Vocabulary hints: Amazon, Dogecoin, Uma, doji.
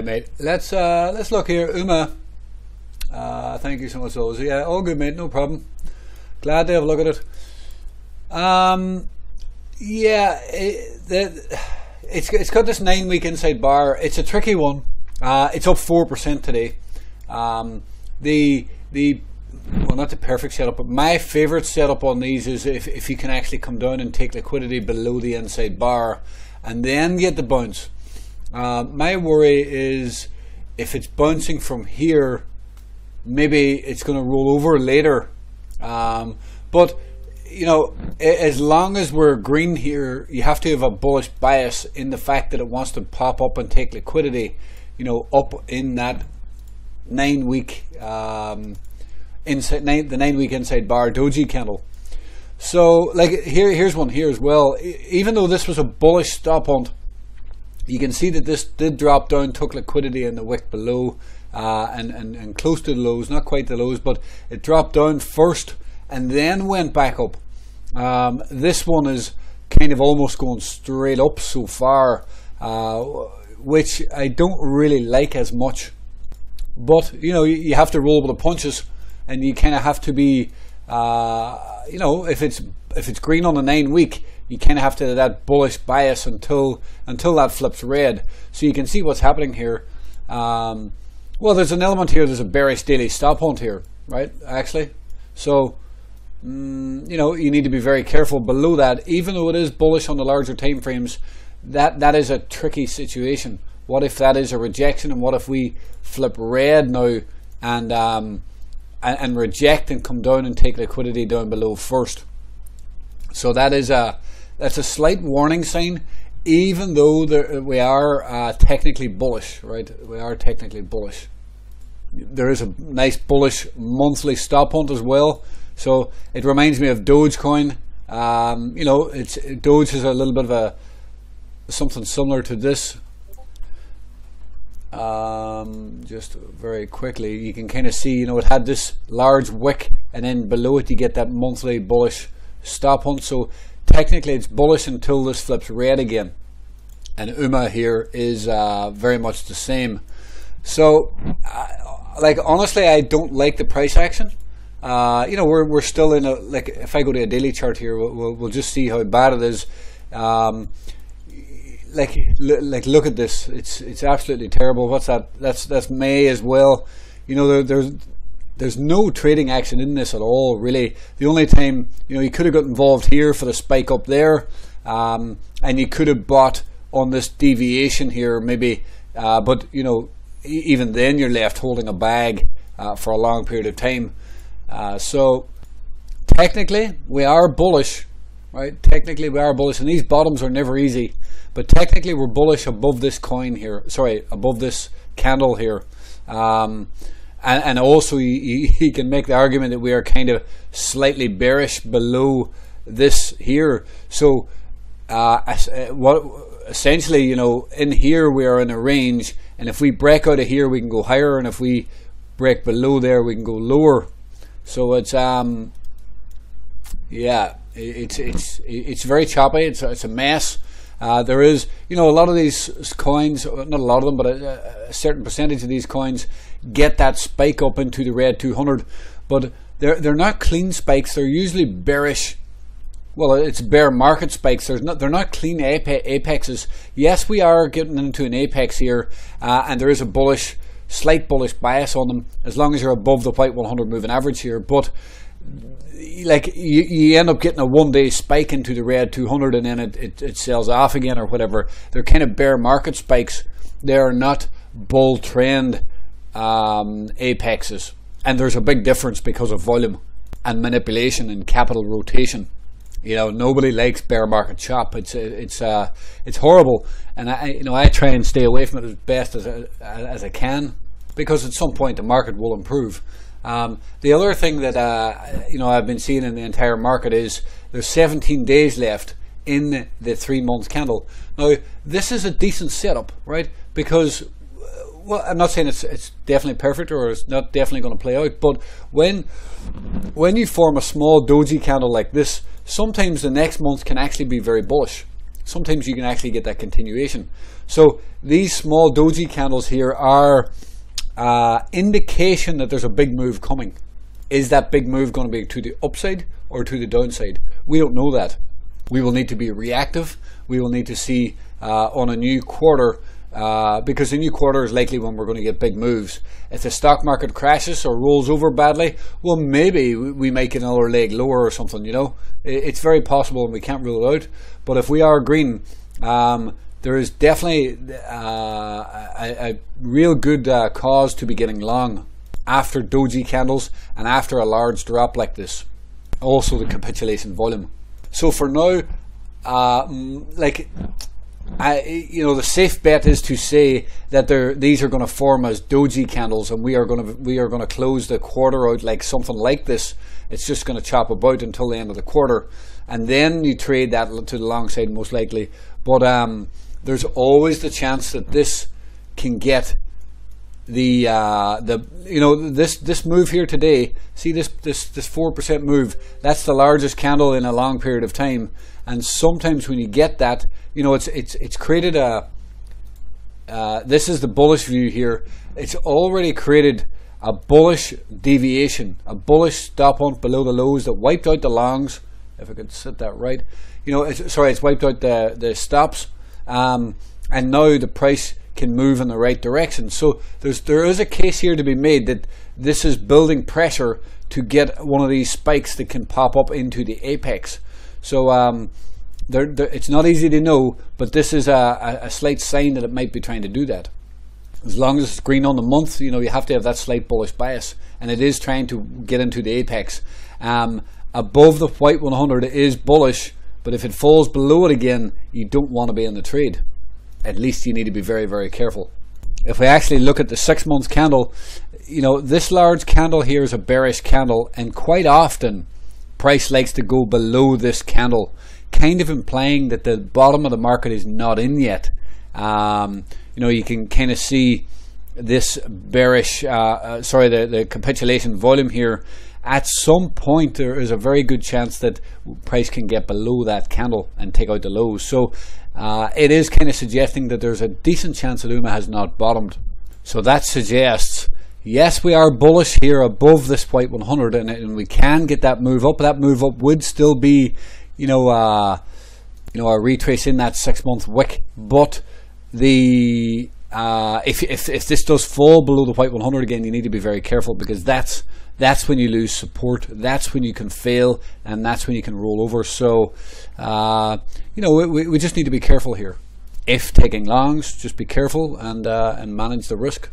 Hey mate, let's look here. Uma, thank you so much. So yeah, all good mate, no problem. Glad to have a look at it. Yeah, it's got this 9-week inside bar. It's a tricky one. It's up 4% today. Well, not the perfect setup, but my favorite setup on these is if you can actually come down and take liquidity below the inside bar and then get the bounce. My worry is if it's bouncing from here, maybe it's going to roll over later. But you know, as long as we're green here, you have to have a bullish bias in the fact that it wants to pop up and take liquidity, you know, up in that 9-week the 9-week inside bar doji candle. So like here's one here as well. Even though this was a bullish stop hunt, you can see that this did drop down, took liquidity in the wick below, and close to the lows, not quite the lows, but it dropped down first and then went back up. This one is kind of almost going straight up so far, which I don't really like as much. But you know, you have to roll with the punches, and you kind of have to be, you know, if it's green on the 9-week, you kind of have to have that bullish bias until that flips red. So you can see what's happening here. Well, there's an element here. There's a bearish daily stop hunt here, right? Actually, so you know, you need to be very careful below that. Even though it is bullish on the larger time frames, that is a tricky situation. What if that is a rejection, and what if we flip red now and reject and come down and take liquidity down below first? So that's a slight warning sign, even though we are technically bullish, right? We are technically bullish. There is a nice bullish monthly stop hunt as well. So it reminds me of Dogecoin. You know, Doge is a little bit of something similar to this. Just very quickly, you can kind of see, you know, it had this large wick, and then below it you get that monthly bullish stop hunt. So technically it's bullish until this flips red again, and Uma here is very much the same. So like honestly, I don't like the price action. You know, we're still in a, like, if I go to a daily chart here, we'll just see how bad it is. Like look at this, it's absolutely terrible. What's that? That's May as well. You know, there's no trading action in this at all, really. The only time, you know, you could have got involved here for the spike up there, and you could have bought on this deviation here, maybe. But, you know, even then you're left holding a bag for a long period of time. So technically we are bullish, right? Technically we are bullish, and these bottoms are never easy. But technically we're bullish above this coin here. Sorry, above this candle here. And also, you can make the argument that we are kind of slightly bearish below this here. So, essentially, you know, in here we are in a range, and if we break out of here, we can go higher, and if we break below there, we can go lower. So it's yeah, it's very choppy. It's a mess. There is, you know, a lot of these coins, not a lot of them, but a certain percentage of these coins get that spike up into the red 200, but they're not clean spikes. They're usually bearish. Well, it's bear market spikes. They're not clean apexes. Yes, we are getting into an apex here, and there is a bullish, slight bullish bias on them as long as you're above the white 100 moving average here. But like you end up getting a one-day spike into the red 200, and then it sells off again or whatever. They're kind of bear market spikes. They're not bull trend apexes, and there's a big difference because of volume and manipulation and capital rotation. You know, nobody likes bear market chop. It's horrible, and I, you know, I try and stay away from it as best as I can, because at some point the market will improve. The other thing that you know, I've been seeing in the entire market is there's 17 days left in the 3-month candle. Now this is a decent setup, right? Because, well, I'm not saying it's definitely perfect or it's not definitely going to play out, but when you form a small doji candle like this, sometimes the next month can actually be very bullish. sometimes you can actually get that continuation. So these small doji candles here are indication that there's a big move coming. Is that big move going to be to the upside or to the downside? We don't know that. We will need to be reactive. We will need to see on a new quarter, because the new quarter is likely when we're going to get big moves. If the stock market crashes or rolls over badly, well, maybe we make another leg lower or something, you know. It's very possible and we can't rule it out. But if we are green, there is definitely a real good cause to be getting long after doji candles and after a large drop like this. Also the capitulation volume. So for now, you know, the safe bet is to say that these are going to form as doji candles, and we are going to close the quarter out like something like this. It's just going to chop about until the end of the quarter, and then you trade that to the long side most likely. But there's always the chance that this can get this move here today. See this 4% move. That's the largest candle in a long period of time. And sometimes when you get that, you know, it's created a this is the bullish view here. It's already created a bullish deviation, a bullish stop hunt below the lows that wiped out the longs, if I could set that right. You know, it's wiped out the stops, and now the price can move in the right direction. So there is a case here to be made that this is building pressure to get one of these spikes that can pop up into the apex. So it's not easy to know, but this is a slight sign that it might be trying to do that. As long as it's green on the month, you know, you have to have that slight bullish bias, and it is trying to get into the apex. Above the white 100 is bullish, but if it falls below it again, you don't want to be in the trade. At least you need to be very, very careful. If we actually look at the 6 month candle, you know, this large candle here is a bearish candle, and quite often price likes to go below this candle, kind of implying that the bottom of the market is not in yet. You know, you can kind of see this bearish, the capitulation volume here. At some point there is a very good chance that price can get below that candle and take out the lows. So it is kind of suggesting that there's a decent chance that Uma has not bottomed. So that suggests, yes, we are bullish here above this white 100, and we can get that move up. That move up would still be, you know, a retrace in that 6 month wick. But the if this does fall below the white 100 again, you need to be very careful, because that's when you lose support, that's when you can fail, and that's when you can roll over. So you know, we just need to be careful here. If taking longs, just be careful and manage the risk.